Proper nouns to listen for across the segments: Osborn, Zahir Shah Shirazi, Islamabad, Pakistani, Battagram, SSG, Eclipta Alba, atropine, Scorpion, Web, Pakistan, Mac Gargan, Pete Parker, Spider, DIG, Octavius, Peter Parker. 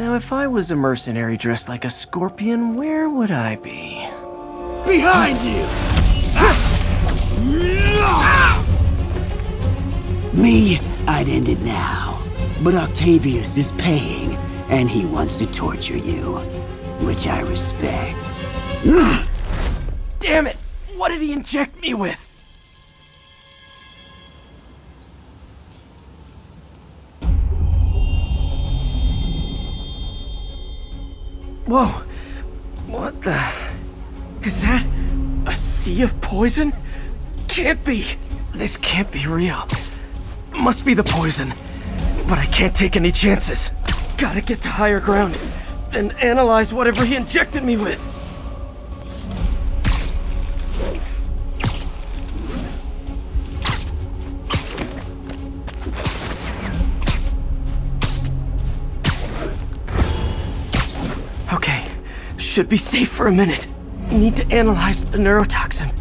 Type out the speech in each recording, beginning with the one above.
Now, if I was a mercenary dressed like a scorpion, where would I be? Behind you! Me, I'd end it now. But Octavius is paying, and he wants to torture you, which I respect. Damn it! What did he inject me with? Whoa! What the... Is that a sea of poison? Can't be! This can't be real. Must be the poison. But I can't take any chances. Gotta get to higher ground and analyze whatever he injected me with. Should be safe for a minute. Need to analyze the neurotoxin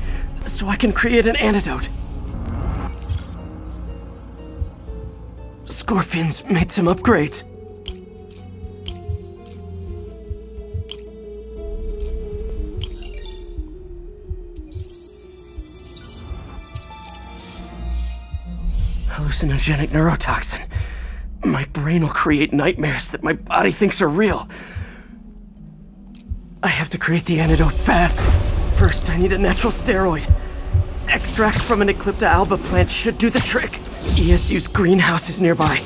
so I can create an antidote. Scorpions made some upgrades. Hallucinogenic neurotoxin. My brain will create nightmares that my body thinks are real. I have to create the antidote fast. First, I need a natural steroid. Extract from an Eclipta Alba plant should do the trick. ESU's greenhouse is nearby.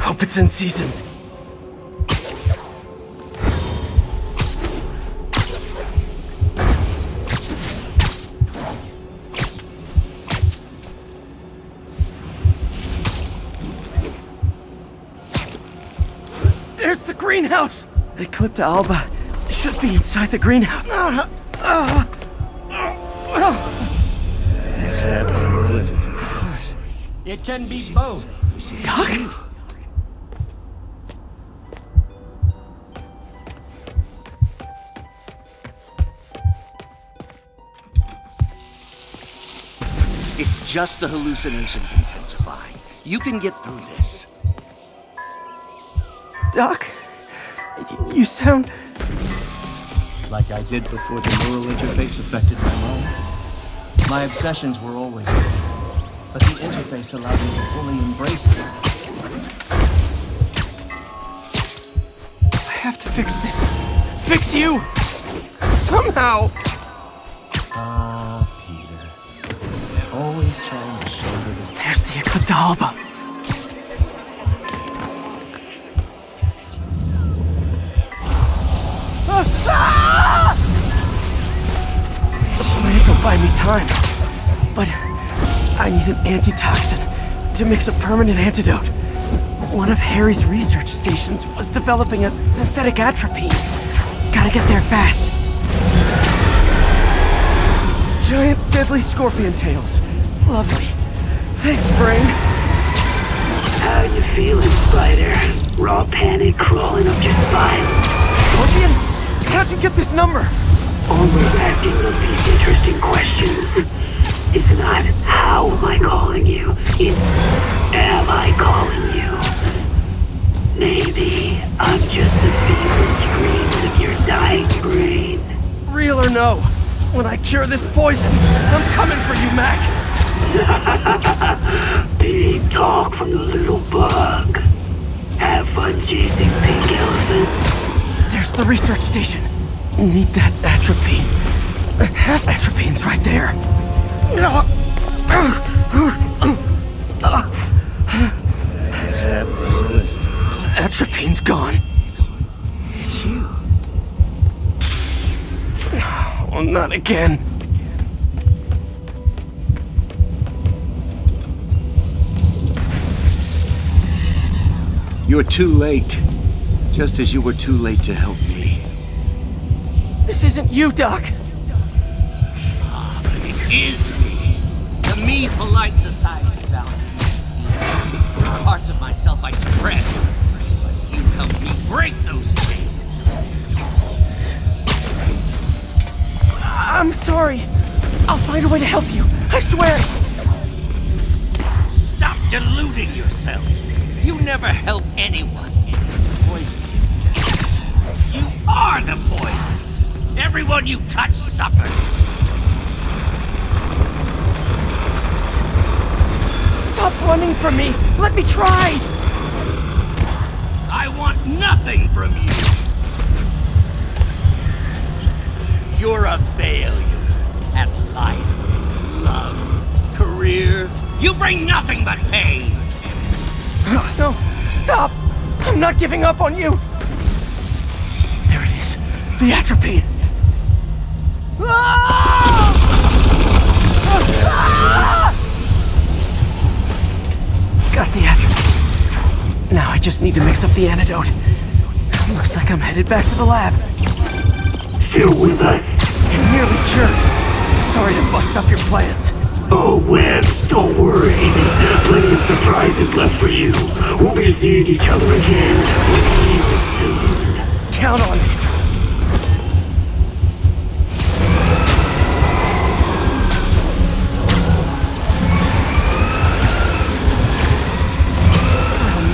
Hope it's in season. There's the greenhouse! Eclipta Alba should be inside the greenhouse. It can be both. Doc? It's just the hallucinations intensifying. You can get through this. Doc? You sound... like I did before the neural interface affected my mind. My obsessions were always there, but the interface allowed me to fully embrace them. I have to fix this. Fix you! Somehow! Ah, Peter. Always trying to shoulder the... There's the Eclipta Alba. Buy me time, but I need an antitoxin to mix a permanent antidote. One of Harry's research stations was developing a synthetic atropine. Gotta get there fast. Giant deadly scorpion tails. Lovely. Thanks, brain. How you feeling, Spider? Raw panic crawling up your spine. Scorpion? How'd you get this number? Always asking these interesting questions. It's not how am I calling you, it's am I calling you. Maybe I'm just the feeble screams of your dying brain. Real or no, when I cure this poison, I'm coming for you, Mac. Big talk from the little bug. Have fun chasing pink elephants. There's the research station. Need that atropine. Half atropine's right there. Atropine's gone. It's you. Oh, not again. You're too late. Just as you were too late to help me. This isn't you, Doc. Ah, but it is me. To me, polite society values. Parts of myself I suppress, but you helped me break those things. I'm sorry. I'll find a way to help you. I swear. Stop deluding yourself. You never help anyone. Poison is death. Anyone you touch suffers. Stop running from me! Let me try! I want nothing from you! You're a failure at life, love, career. You bring nothing but pain! No! Stop! I'm not giving up on you! There it is! The atropine! Got the atropine. Now I just need to mix up the antidote. Looks like I'm headed back to the lab. Still with us? It nearly jerked. Sorry to bust up your plans. Oh, Web, don't worry. There's plenty of surprises left for you. We'll be seeing each other again. We'll see you soon. Count on me.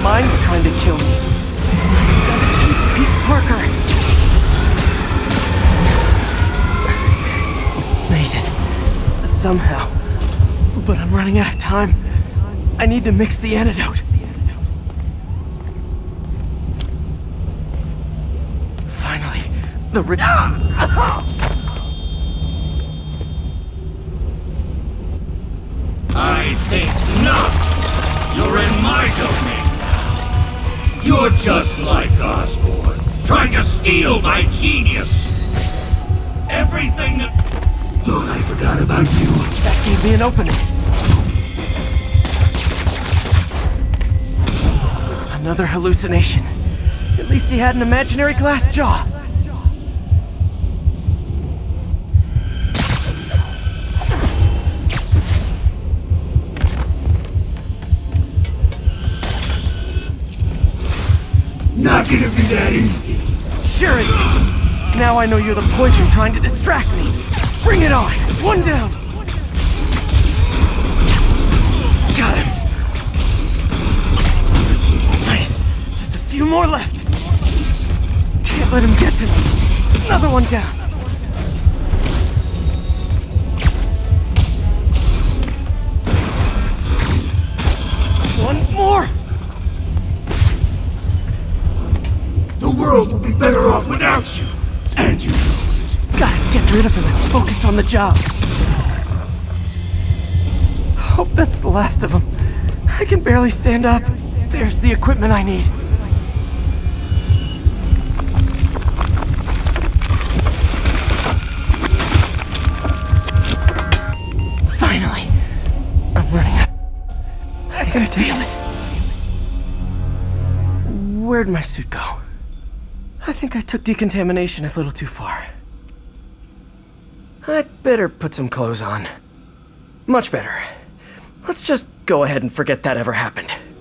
Mine's trying to kill me. I gotta cheat Pete Parker. Made it. Somehow. But I'm running out of time. I need to mix the antidote. Finally, the I think not! You're in my domain! You're just like Osborn, trying to steal my genius! Everything that... Look, I forgot about you. That gave me an opening. Another hallucination. At least he had an imaginary glass jaw. Not gonna be that easy. Sure it is. Now I know you're the poison trying to distract me. Bring it on. One down. Got him. Nice. Just a few more left. Can't let him get this. Another one down. One more. The world will be better off without you, and you know it. Gotta get rid of him and focus on the job. Hope that's the last of him. I can barely stand up. There's the equipment I need. Finally, I'm running out. I think I feel it. Where'd my suit go? I think I took decontamination a little too far. I'd better put some clothes on. Much better. Let's just go ahead and forget that ever happened.